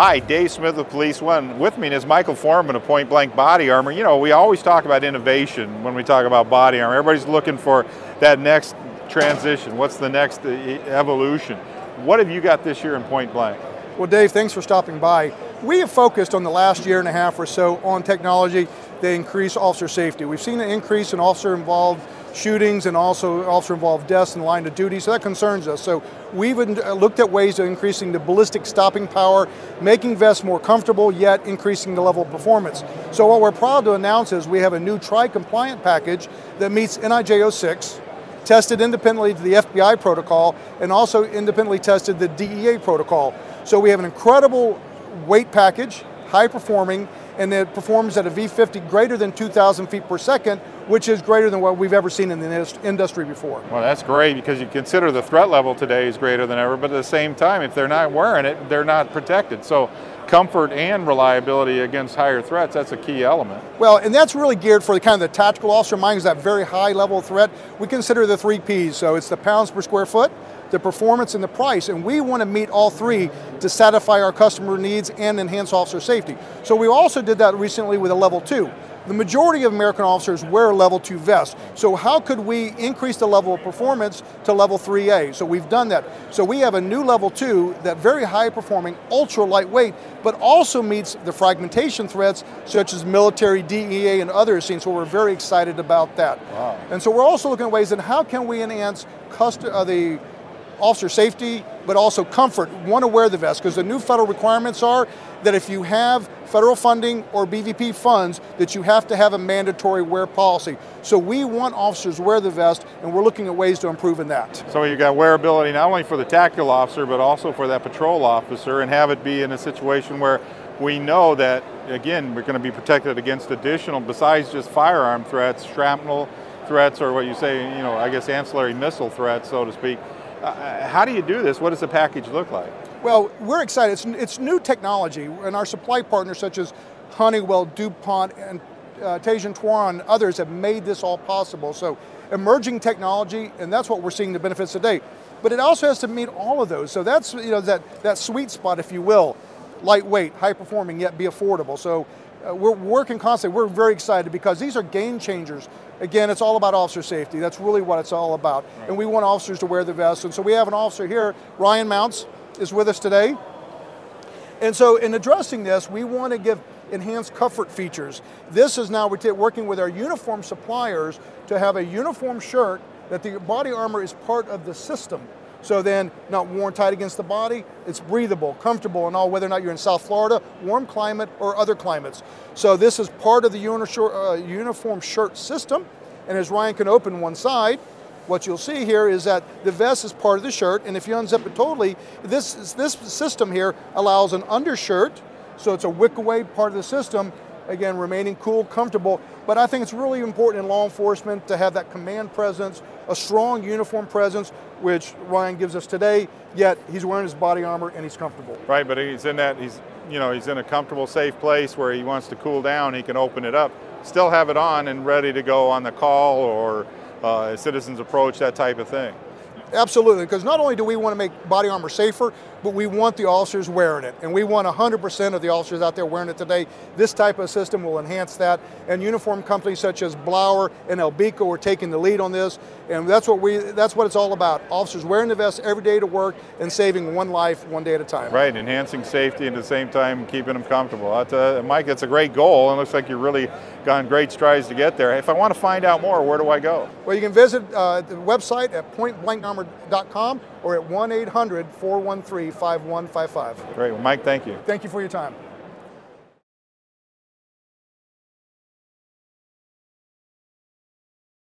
Hi, Dave Smith of Police One. With me is Michael Foreman of Point Blank Body Armor. You know, we always talk about innovation when we talk about body armor. Everybody's looking for that next transition. What's the next evolution? What have you got this year in Point Blank? Well, Dave, thanks for stopping by. We have focused on the last year and a half or so on technology that increase officer safety. We've seen an increase in officer-involved shootings and also officer-involved deaths in the line of duty, so that concerns us. So we've looked at ways of increasing the ballistic stopping power, making vests more comfortable, yet increasing the level of performance. So what we're proud to announce is we have a new tri-compliant package that meets NIJ 06, tested independently to the FBI protocol, and also independently tested the DEA protocol. So we have an incredible weight package, high performing, and it performs at a V50 greater than 2,000 feet per second, which is greater than what we've ever seen in the industry before. Well, that's great, because you consider the threat level today is greater than ever, but at the same time, if they're not wearing it, they're not protected. So comfort and reliability against higher threats, that's a key element. Well, and that's really geared for the kind of the tactical officer mind, is that very high level of threat. We consider the 3 Ps, so it's the pounds per square foot, the performance, and the price, and we want to meet all three to satisfy our customer needs and enhance officer safety. So we also did that recently with a level 2. The majority of American officers wear level 2 vests, so how could we increase the level of performance to level 3A? So we've done that. So we have a new level 2 that very high performing, ultra lightweight, but also meets the fragmentation threats such as military, DEA, and other scenes, so we're very excited about that. Wow. And so we're also looking at ways in how can we enhance the officer safety, but also comfort, want to wear the vest, because the new federal requirements are that if you have federal funding or BVP funds, that you have to have a mandatory wear policy. So we want officers to wear the vest, and we're looking at ways to improve in that. So you've got wearability not only for the tactical officer, but also for that patrol officer, and have it be in a situation where we know that, again, we're going to be protected against additional, besides just firearm threats, shrapnel threats, or what you say, you know, I guess ancillary missile threats, so to speak. How do you do this? What does the package look like? Well, we're excited. It's new technology, and our supply partners such as Honeywell, DuPont, and Tayshian Tuaron, and others have made this all possible. So emerging technology, and that's what we're seeing the benefits today. But it also has to meet all of those. So that's, you know, that sweet spot, if you will. Lightweight, high performing, yet be affordable. So we're working constantly. We're very excited because these are game changers. Again, it's all about officer safety. That's really what it's all about. Right. And we want officers to wear the vest. And so we have an officer here, Ryan Mounts, is with us today. And so in addressing this, we want to give enhanced comfort features. This is now we're working with our uniform suppliers to have a uniform shirt that the body armor is part of the system. So then, not worn tight against the body, it's breathable, comfortable, and all, whether or not you're in South Florida, warm climate, or other climates. So this is part of the uniform shirt system, and as Ryan can open one side, what you'll see here is that the vest is part of the shirt, and if you unzip it totally, this system here allows an undershirt, so it's a wick-away part of the system, again, remaining cool, comfortable, but I think it's really important in law enforcement to have that command presence, a strong uniform presence, which Ryan gives us today, yet he's wearing his body armor and he's comfortable. Right, but he's in that, he's in a comfortable, safe place where he wants to cool down, he can open it up, still have it on and ready to go on the call or a citizen's approach, that type of thing. Absolutely, because not only do we want to make body armor safer, but we want the officers wearing it. And we want 100% of the officers out there wearing it today. This type of system will enhance that. And uniform companies such as Blauer and Elbico are taking the lead on this. And that's what it's all about. Officers wearing the vest every day to work and saving one life one day at a time. Right, enhancing safety and at the same time keeping them comfortable. Mike, that's a great goal. And looks like you've really gone great strides to get there. If I want to find out more, where do I go? Well, you can visit the website at pointblankarmor.com or at 1-800-413-5155. Great, well, Mike, thank you. Thank you for your time.